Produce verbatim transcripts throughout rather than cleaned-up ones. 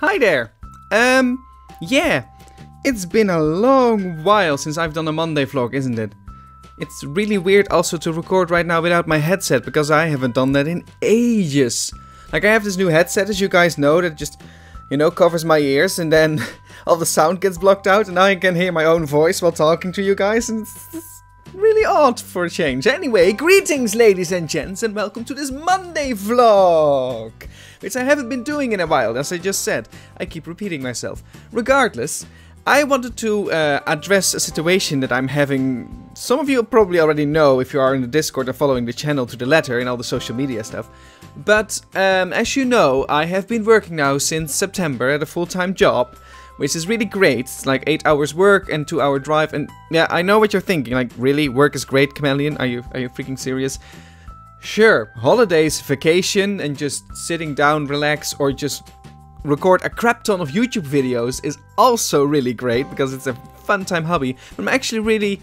Hi there! Um, yeah, it's been a long while since I've done a Monday vlog, isn't it? It's really weird also to record right now without my headset, because I haven't done that in ages. Like, I have this new headset, as you guys know, that just, you know, covers my ears, and then all the sound gets blocked out, and I can hear my own voice while talking to you guys, and it's, it's really odd for a change. Anyway, greetings ladies and gents, and welcome to this Monday vlog, which I haven't been doing in a while, as I just said. I keep repeating myself. Regardless, I wanted to uh, address a situation that I'm having. Some of you probably already know if you are in the Discord and following the channel to the letter and all the social media stuff. But um, as you know, I have been working now since September at a full-time job, which is really great. It's like eight hours work and two hour drive, and yeah, I know what you're thinking. Like, really, work is great, Chameleon? Are you are you freaking serious? Sure, holidays, vacation, and just sitting down, relax, or just record a crap ton of YouTube videos is also really great, because it's a fun time hobby. But I'm actually really,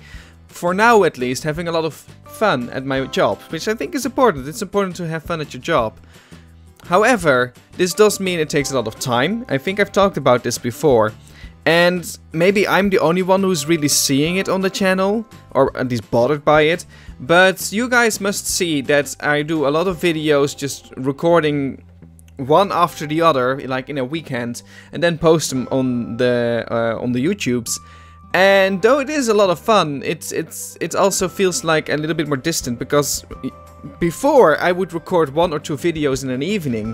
for now at least, having a lot of fun at my job, which I think is important. It's important to have fun at your job. However, this does mean it takes a lot of time. I think I've talked about this before. And maybe I'm the only one who's really seeing it on the channel, or at least bothered by it. But you guys must see that I do a lot of videos just recording one after the other, like in a weekend, and then post them on the uh, on the YouTubes. And though it is a lot of fun, it's it's it also feels like a little bit more distant, because before I would record one or two videos in an evening,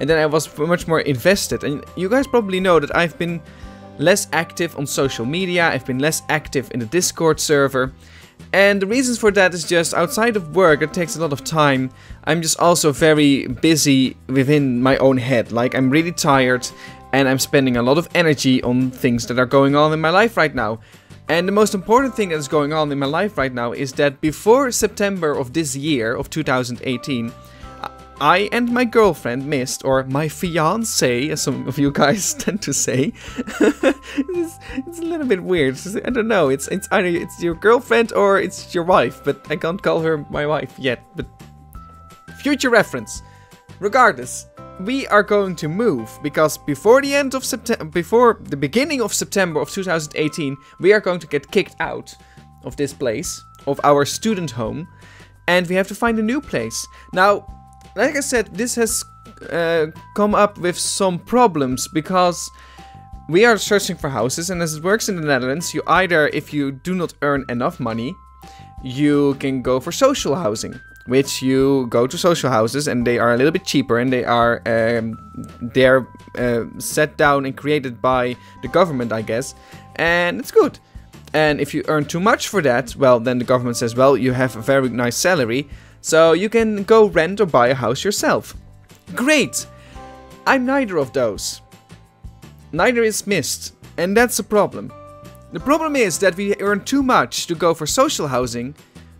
and then I was much more invested. And you guys probably know that I've been less active on social media, I've been less active in the Discord server. And the reasons for that is just, outside of work, it takes a lot of time. I'm just also very busy within my own head. Like, I'm really tired, and I'm spending a lot of energy on things that are going on in my life right now. And the most important thing that's going on in my life right now is that before September of this year, of two thousand eighteen, I and my girlfriend, Mist, or my fiancé, as some of you guys tend to say. it's, it's a little bit weird. I don't know. It's it's either it's your girlfriend or it's your wife, but I can't call her my wife yet. But future reference. Regardless, we are going to move, because before the end of September, before the beginning of September of two thousand eighteen, we are going to get kicked out of this place, of our student home, and we have to find a new place. Now, like I said, this has uh, come up with some problems, because we are searching for houses, and as it works in the Netherlands, you either, if you do not earn enough money, you can go for social housing, which you go to social houses, and they are a little bit cheaper, and they are um, they're uh, set down and created by the government, I guess, and it's good. And if you earn too much for that, well, then the government says, well, you have a very nice salary, so you can go rent or buy a house yourself. Great! I'm neither of those. Neither is Mist, and that's a problem. The problem is that we earn too much to go for social housing,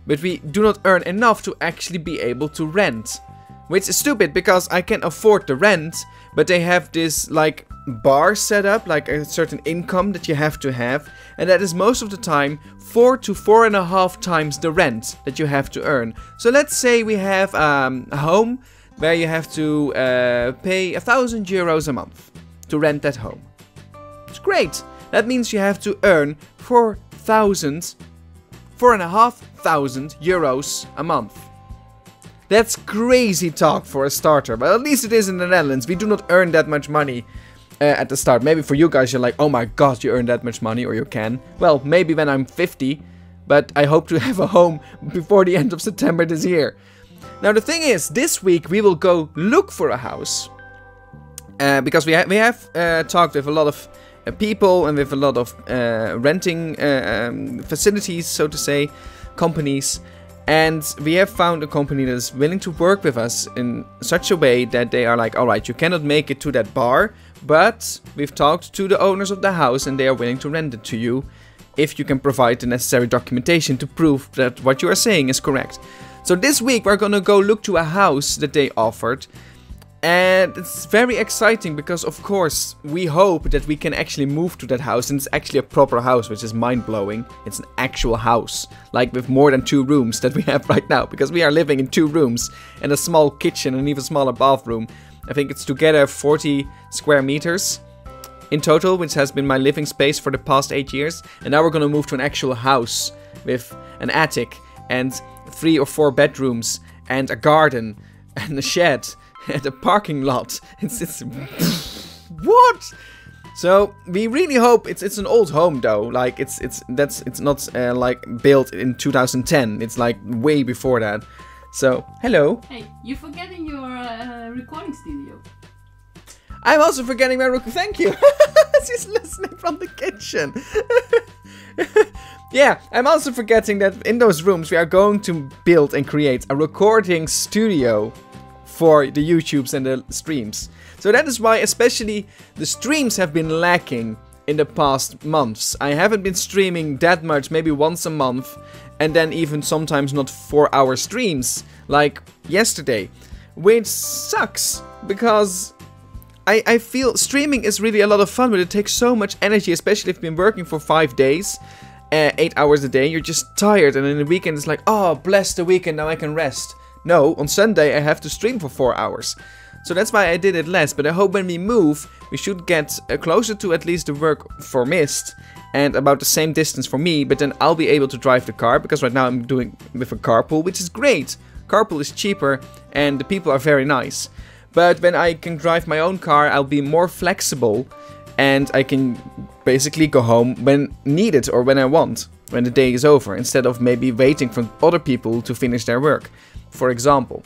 but we do not earn enough to actually be able to rent. Which is stupid, because I can afford the rent, but they have this, like, bar set up, like a certain income that you have to have, and that is most of the time four to four and a half times the rent that you have to earn. So let's say we have um, a home where you have to uh, pay a thousand euros a month to rent that home. It's great. That means you have to earn four thousand, four and a half thousand euros a month. That's crazy talk for a starter, but at least it is in the Netherlands. We do not earn that much money. Uh, at the start. Maybe for you guys, you're like, oh my god, you earn that much money, or you can. Well, maybe when I'm fifty, but I hope to have a home before the end of September this year. Now, the thing is, this week we will go look for a house, uh, because we, ha we have uh, talked with a lot of uh, people, and with a lot of uh, renting uh, um, facilities, so to say, companies, and we have found a company that is willing to work with us in such a way that they are like, alright, you cannot make it to that bar, but we've talked to the owners of the house, and they are willing to rent it to you if you can provide the necessary documentation to prove that what you are saying is correct. So this week we're gonna go look to a house that they offered, and it's very exciting, because of course we hope that we can actually move to that house, and it's actually a proper house, which is mind-blowing. It's an actual house, like with more than two rooms that we have right now, because we are living in two rooms and a small kitchen and even smaller bathroom. I think it's together forty square meters in total, which has been my living space for the past eight years. And now we're gonna move to an actual house with an attic and three or four bedrooms and a garden and a shed and a parking lot. It's, it's what? So we really hope it's it's an old home though. Like it's it's that's it's not uh, like built in two thousand ten. It's like way before that. So hello. Hey, you're forgetting your uh, recording studio. I'm also forgetting my recording. Thank you. She's listening from the kitchen. Yeah, I'm also forgetting that in those rooms we are going to build and create a recording studio for the YouTubes and the streams. So that is why especially the streams have been lacking in the past months. I haven't been streaming that much, maybe once a month, and then even sometimes not four hour streams, like yesterday. Which sucks, because I, I feel streaming is really a lot of fun, but it takes so much energy, especially if you've been working for five days, uh, eight hours a day, you're just tired, and in the weekend it's like, oh, bless the weekend, now I can rest. No, on Sunday I have to stream for four hours. So that's why I did it less, but I hope when we move, we should get uh, closer to at least the work for Mist, and about the same distance for me, but then I'll be able to drive the car, because right now I'm doing with a carpool, which is great. Carpool is cheaper, and the people are very nice. But when I can drive my own car, I'll be more flexible, and I can basically go home when needed, or when I want, when the day is over, instead of maybe waiting for other people to finish their work, for example.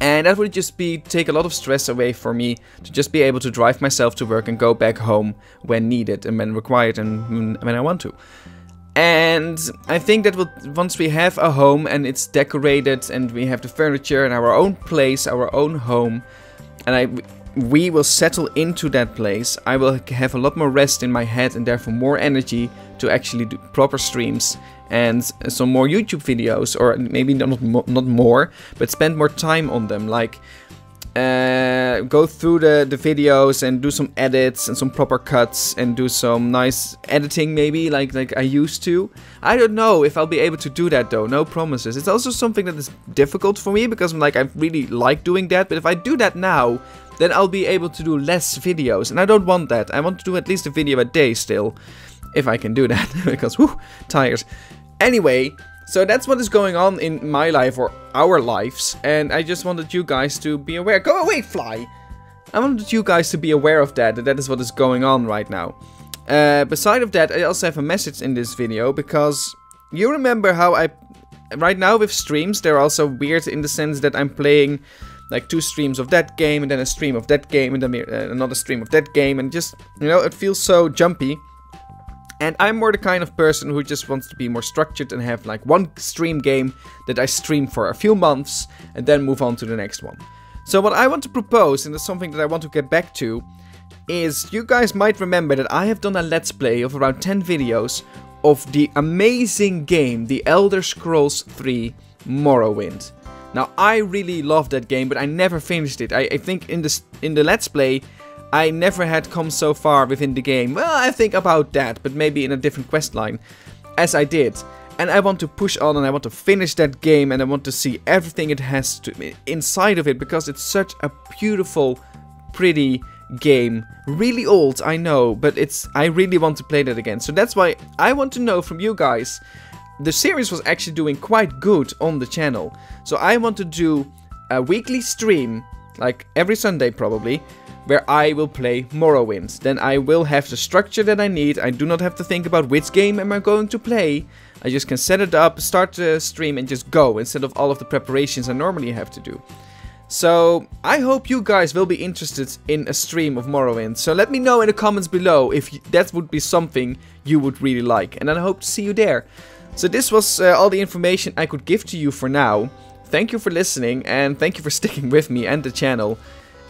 And that would just be take a lot of stress away for me to just be able to drive myself to work and go back home when needed and when required and when I want to. And I think that we'll, once we have a home and it's decorated and we have the furniture and our own place, our own home, and I, we will settle into that place, I will have a lot more rest in my head and therefore more energy to actually do proper streams and some more YouTube videos, or maybe not mo not more, but spend more time on them, like uh, go through the, the videos and do some edits and some proper cuts and do some nice editing maybe, like, like I used to. I don't know if I'll be able to do that though, no promises. It's also something that is difficult for me, because I'm like, I really like doing that, but if I do that now, then I'll be able to do less videos, and I don't want that. I want to do at least a video a day still, if I can do that, because whoo, tired. Anyway, so that's what is going on in my life, or our lives, and I just wanted you guys to be aware. Go away, fly! I wanted you guys to be aware of that, that that is what is going on right now. Uh, beside of that, I also have a message in this video, because you remember how I... Right now with streams, they're also weird in the sense that I'm playing like two streams of that game, and then a stream of that game, and then another stream of that game, and just, you know, it feels so jumpy. And I'm more the kind of person who just wants to be more structured and have like one stream game that I stream for a few months and then move on to the next one. So what I want to propose, and it's something that I want to get back to, is you guys might remember that I have done a let's play of around ten videos of the amazing game, The Elder Scrolls three Morrowind. Now I really love that game, but I never finished it. I, I think in the, in the let's play, I never had come so far within the game. Well, I think about that, but maybe in a different quest line, as I did. And I want to push on, and I want to finish that game, and I want to see everything it has to, inside of it, because it's such a beautiful, pretty game. Really old, I know, but it's I really want to play that again. So that's why I want to know from you guys. The series was actually doing quite good on the channel. So I want to do a weekly stream, like every Sunday probably, where I will play Morrowind. Then I will have the structure that I need. I do not have to think about which game am I going to play. I just can set it up, start the stream and just go, instead of all of the preparations I normally have to do. So I hope you guys will be interested in a stream of Morrowind. So let me know in the comments below if that would be something you would really like. And I hope to see you there. So this was uh, all the information I could give to you for now. Thank you for listening, and thank you for sticking with me and the channel.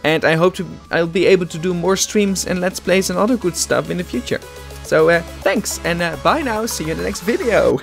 And I hope to I'll be able to do more streams and let's plays and other good stuff in the future. So uh, thanks, and uh, bye now, see you in the next video.